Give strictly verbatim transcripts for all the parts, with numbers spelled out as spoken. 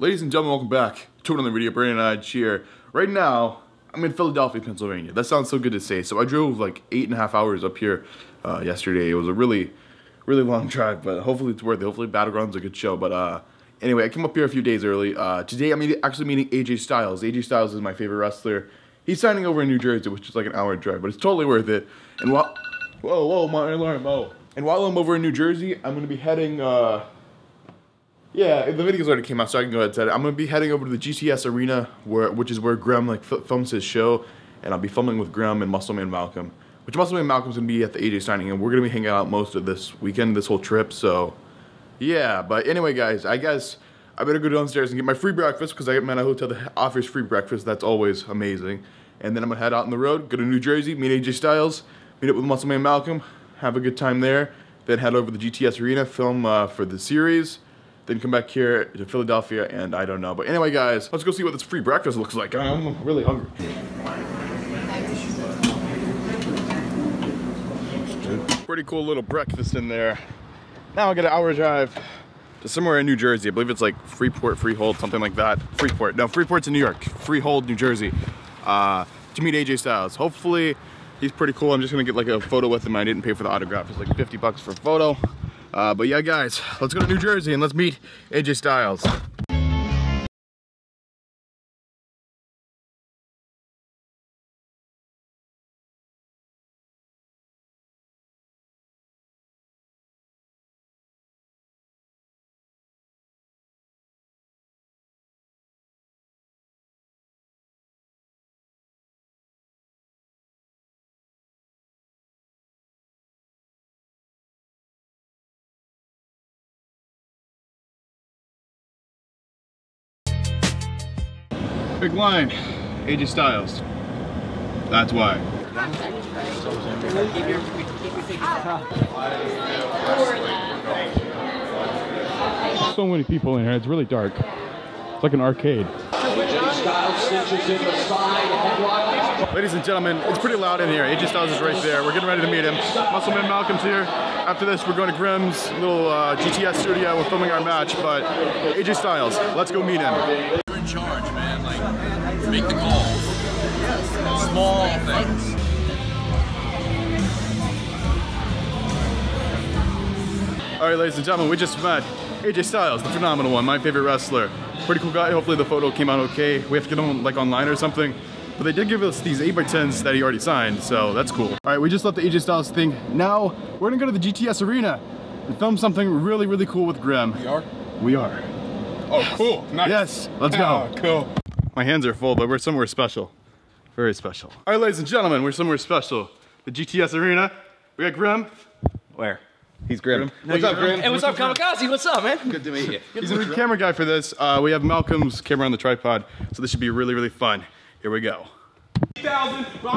Ladies and gentlemen, welcome back to another video. Brandon and I cheer. Right now, I'm in Philadelphia, Pennsylvania. That sounds so good to say. So I drove like eight and a half hours up here uh, yesterday. It was a really, really long drive, but hopefully it's worth it. Hopefully Battleground's a good show. But uh, anyway, I came up here a few days early. Uh, today, I'm actually meeting A J Styles. A J Styles is my favorite wrestler. He's signing over in New Jersey, which is like an hour drive, but it's totally worth it. And while, whoa, whoa, my alarm, oh. And while I'm over in New Jersey, I'm gonna be heading, uh, yeah, the videos already came out, so I can go ahead and say it. I'm going to be heading over to the G T S Arena, where, which is where Grimm like, films his show, and I'll be filming with Grimm and Muscle Man Malcolm, which Muscle Man Malcolm's going to be at the A J signing, and we're going to be hanging out most of this weekend, this whole trip, so, yeah. But anyway, guys, I guess I better go downstairs and get my free breakfast, because I'm at a hotel that offers free breakfast. That's always amazing. And then I'm going to head out on the road, go to New Jersey, meet A J Styles, meet up with Muscle Man Malcolm, have a good time there, then head over to the G T S Arena, film uh, for the series, then come back here to Philadelphia, and I don't know. But anyway, guys, let's go see what this free breakfast looks like. I'm really hungry. Pretty cool little breakfast in there. Now I got an hour drive to somewhere in New Jersey. I believe it's like Freeport, Freehold, something like that. Freeport, no, Freeport's in New York. Freehold, New Jersey, uh, to meet A J Styles. Hopefully, he's pretty cool. I'm just gonna get like a photo with him. I didn't pay for the autograph. It's like fifty bucks for a photo. Uh, but yeah, guys, let's go to New Jersey and let's meet A J Styles. Big line, A J Styles. That's why. So many people in here. It's really dark. It's like an arcade. Ladies and gentlemen, it's pretty loud in here. A J Styles is right there. We're getting ready to meet him. Muscle Man Malcolm's here. After this, we're going to Grimm's little uh, G T S studio. We're filming our match, but A J Styles, let's go meet him. You're in charge, man. Make the calls. Small things. Alright, ladies and gentlemen, we just met A J Styles, the phenomenal one, my favorite wrestler. Pretty cool guy. Hopefully the photo came out okay. We have to get on like online or something. But they did give us these eight by tens that he already signed, so that's cool. Alright, we just left the A J Styles thing. Now we're gonna go to the G T S Arena and film something really, really cool with Grimm. We are? We are. Oh, cool. Nice. Yes, let's go. Oh, cool. My hands are full, but we're somewhere special. Very special. All right, ladies and gentlemen, we're somewhere special. The G T S Arena. We got Grimm. Where? He's Grimm. Grimm. No, what's up, Grimm? Hey, what's, what's up, Kamikaze? What's up, man? Good to meet you. He's a good camera guy for this. Uh, we have Malcolm's camera on the tripod, so this should be really, really fun. Here we go. two thousand. What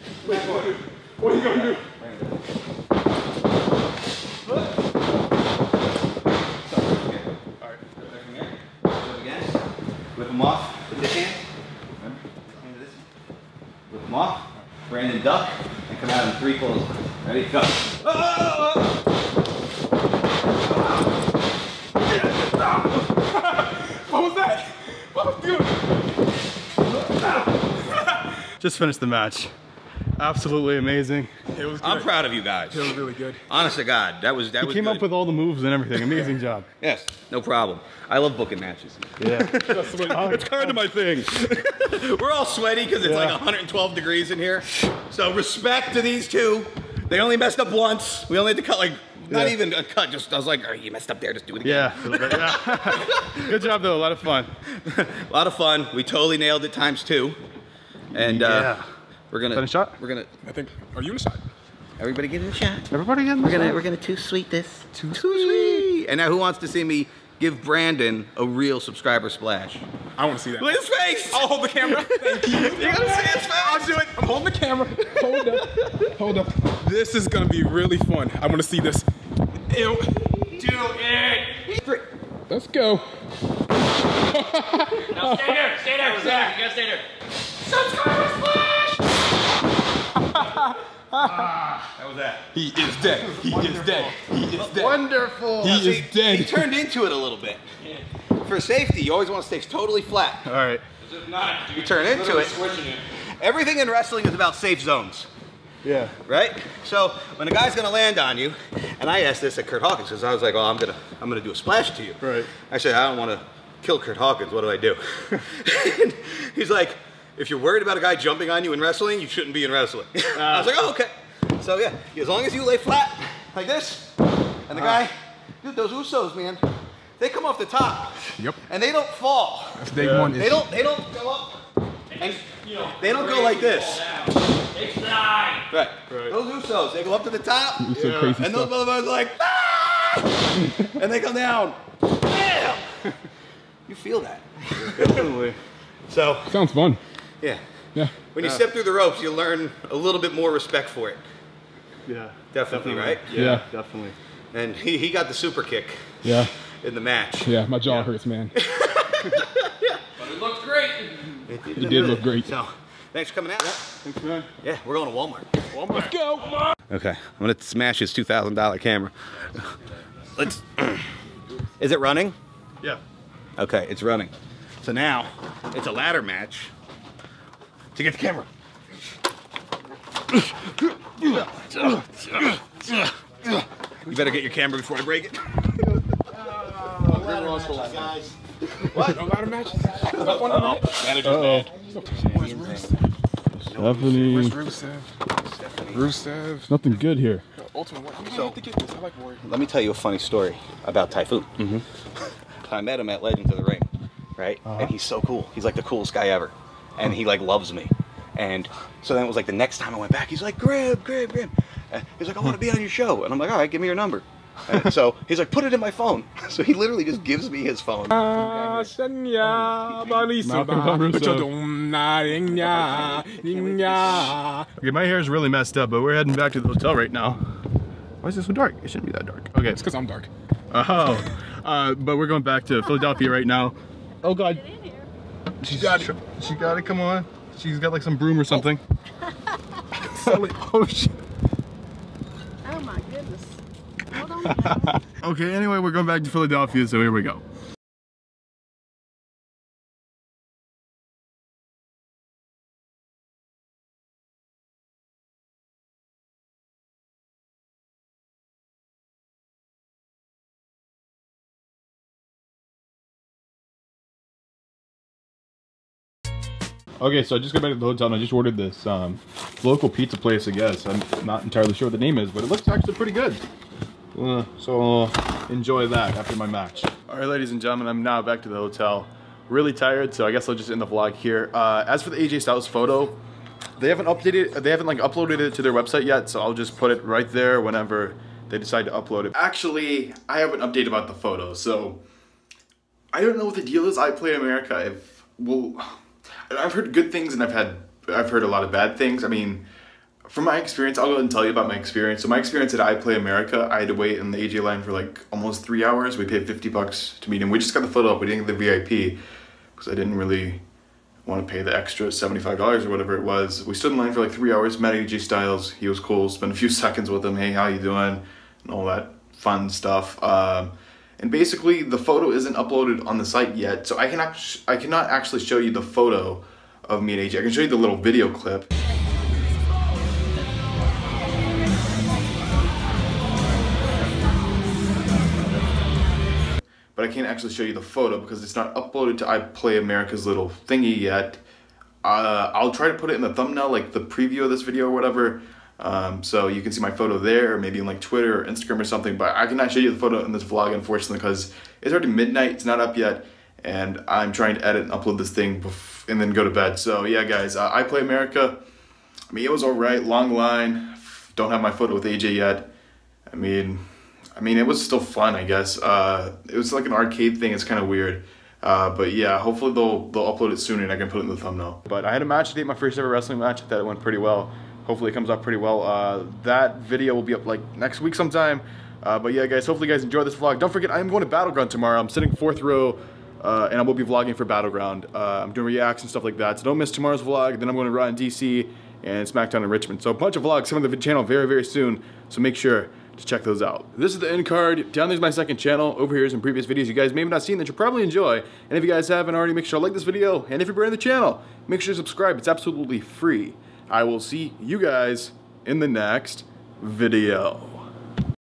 are you going to do? Off with this hand, into this, lift them off, Brandon duck, and come out in three close. Ready, go. Oh, oh, oh. What was that? What was doing? Just finished the match. Absolutely amazing. It was good. I'm proud of you guys. It was really good. Honest to God, that was that. You was came good. Up with all the moves and everything. Amazing job. Yes, no problem. I love booking matches. Yeah, it's, it's kind of my thing. We're all sweaty because it's yeah. like one hundred twelve degrees in here. So respect to these two. They only messed up once. We only had to cut like not yeah. even a cut. Just I was like, oh, you messed up there. Just do it again. Yeah. yeah. Good job though. A lot of fun. A lot of fun. We totally nailed it times two. And. Yeah. Uh, We're gonna. Finish shot? We're gonna. I think. Are you in a shot? Everybody get in a shot. Everybody get in a shot. We're gonna. We're gonna too sweet this. Too, too sweet. sweet. And now who wants to see me give Brandon a real subscriber splash? I want to see that. Look at his face. I'll hold the camera. Thank you. You gotta see his face. I'll do it. I'm holding the camera. Hold up. Hold up. This is gonna be really fun. I want to see this. Ew. Do it. Three. Let's go. Now stay there. Stay there. Stay there. You gotta stay there. Subscriber splash. Ah, that was that. He is dead. He Wonderful. is dead. He is dead. Wonderful. He is he, dead. He turned into it a little bit. Yeah. For safety, you always want to stay totally flat. All right. If not, dude, you turn into it. it. Everything in wrestling is about safe zones. Yeah. Right? So when a guy's gonna land on you, and I asked this at Kurt Hawkins, because I was like, oh, I'm gonna I'm gonna do a splash to you. Right. I said, I don't wanna kill Kurt Hawkins, what do I do? And he's like, if you're worried about a guy jumping on you in wrestling, you shouldn't be in wrestling. Uh, I was like, oh, okay. So yeah, as long as you lay flat like this, and the uh, guy, dude, those Usos, man, they come off the top. Yep. And they don't fall. That's day yeah. one. They don't they don't go up. And, you know, they don't go like this. It's nine. Right. right. Those Usos, they go up to the top, yeah. crazy and those motherfuckers are like, ah! And they come down. Bam! You feel that. Definitely. So. Sounds fun. Yeah. Yeah. When you yeah. step through the ropes, you learn a little bit more respect for it. Yeah. Definitely, definitely. right? Yeah, yeah. Definitely. And he, he got the super kick. Yeah. In the match. Yeah, my jaw yeah. hurts, man. Yeah. But it looked great. It did, it did look great. So, thanks for coming out. Yeah, thanks, man. Yeah, we're going to Walmart. Walmart. Let's go. Walmart. Okay, I'm gonna smash his two thousand dollar camera. Let's. Is it running? Yeah. Okay, it's running. So now it's a ladder match to get the camera. You better get your camera before I break it. Oh, ladder match, guys. What? No ladder matches? Uh-oh. Uh-oh. Where's Rusev? Stephanie. Where's Rusev? Stephanie. Rusev. Nothing good here. So, let me tell you a funny story about Typhoon. Mm-hmm. I met him at Legends of the Ring, right? Uh-huh. And he's so cool. He's like the coolest guy ever. And he like loves me. And so then it was like the next time I went back, he's like, Grimm, Grimm, Grimm. He's like, I want to be on your show. And I'm like, all right, give me your number. And so he's like, put it in my phone. So he literally just gives me his phone. Okay, my hair is really messed up, but we're heading back to the hotel right now. Why is it so dark? It shouldn't be that dark. Okay, it's because I'm dark. Oh, uh, but we're going back to Philadelphia right now. Oh God, she's got it. She got it. Come on, she's got like some broom or something. Oh shit. Oh my goodness. Okay, anyway, we're going back to Philadelphia, so here we go. Okay, so I just got back to the hotel and I just ordered this um, local pizza place, I guess. I'm not entirely sure what the name is, but it looks actually pretty good. Uh, so uh, enjoy that after my match. All right, ladies and gentlemen, I'm now back to the hotel. Really tired, so I guess I'll just end the vlog here. Uh, as for the A J Styles photo, they haven't updated, they haven't like uploaded it to their website yet, so I'll just put it right there whenever they decide to upload it. Actually, I have an update about the photo, so I don't know what the deal is. iPlay America, if well, I've heard good things and I've had, I've heard a lot of bad things. I mean. From my experience, I'll go ahead and tell you about my experience. So my experience at iPlay America, I had to wait in the A J line for like almost three hours. We paid fifty bucks to meet him. We just got the photo up. We didn't get the V I P because I didn't really want to pay the extra seventy-five dollars or whatever it was. We stood in line for like three hours, met A J Styles. He was cool. Spent a few seconds with him. Hey, how you doing? And all that fun stuff. Um, and basically, the photo isn't uploaded on the site yet. So I, can act I cannot actually show you the photo of me and A J. I can show you the little video clip. But I can't actually show you the photo because it's not uploaded to iPlay America's little thingy yet. Uh, I'll try to put it in the thumbnail, like the preview of this video or whatever. Um, so you can see my photo there, or maybe in like Twitter or Instagram or something. But I cannot show you the photo in this vlog, unfortunately, because it's already midnight. It's not up yet. And I'm trying to edit and upload this thing and then go to bed. So yeah, guys, uh, iPlay America. I mean, it was all right. Long line. Don't have my photo with A J yet. I mean... I mean, it was still fun, I guess. Uh, it was like an arcade thing. It's kind of weird. Uh, but yeah, hopefully they'll they'll upload it soon and I can put it in the thumbnail. But I had a match today, my first ever wrestling match. I thought it went pretty well. Hopefully it comes out pretty well. Uh, that video will be up like next week sometime. Uh, but yeah, guys, hopefully you guys enjoy this vlog. Don't forget, I am going to Battleground tomorrow. I'm sitting fourth row uh, and I will be vlogging for Battleground. Uh, I'm doing reacts and stuff like that. So don't miss tomorrow's vlog. Then I'm going to Raw in D C and SmackDown in Richmond. So a bunch of vlogs coming to the channel very, very soon, so make sure to check those out. This is the end card. Down there's my second channel. Over here is some previous videos you guys may have not seen that you'll probably enjoy. And if you guys haven't already, make sure to like this video. And if you're brand new to the channel, make sure to subscribe. It's absolutely free. I will see you guys in the next video.